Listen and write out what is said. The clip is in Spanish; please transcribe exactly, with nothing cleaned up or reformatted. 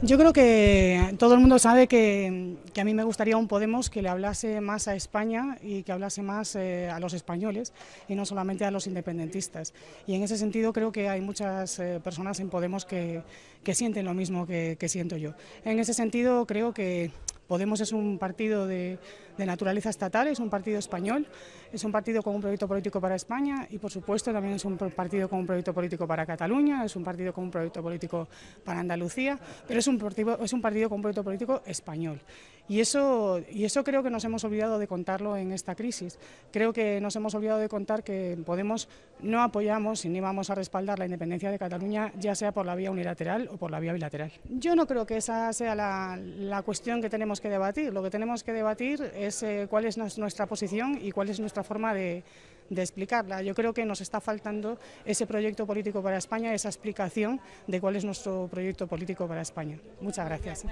Yo creo que todo el mundo sabe que, que a mí me gustaría un Podemos que le hablase más a España y que hablase más eh, a los españoles y no solamente a los independentistas. Y en ese sentido creo que hay muchas eh, personas en Podemos que, que sienten lo mismo que, que siento yo. En ese sentido creo que Podemos es un partido de, de naturaleza estatal, es un partido español, es un partido con un proyecto político para España y por supuesto también es un partido con un proyecto político para Cataluña, es un partido con un proyecto político para Andalucía, pero es un partido, es un partido con un proyecto político español. Y eso, y eso creo que nos hemos olvidado de contarlo en esta crisis. Creo que nos hemos olvidado de contar que en Podemos no apoyamos y ni vamos a respaldar la independencia de Cataluña, ya sea por la vía unilateral o por la vía bilateral. Yo no creo que esa sea la, la cuestión que tenemos que debatir. Lo que tenemos que debatir es eh, cuál es nuestra posición y cuál es nuestra forma de, de explicarla. Yo creo que nos está faltando ese proyecto político para España, esa explicación de cuál es nuestro proyecto político para España. Muchas gracias.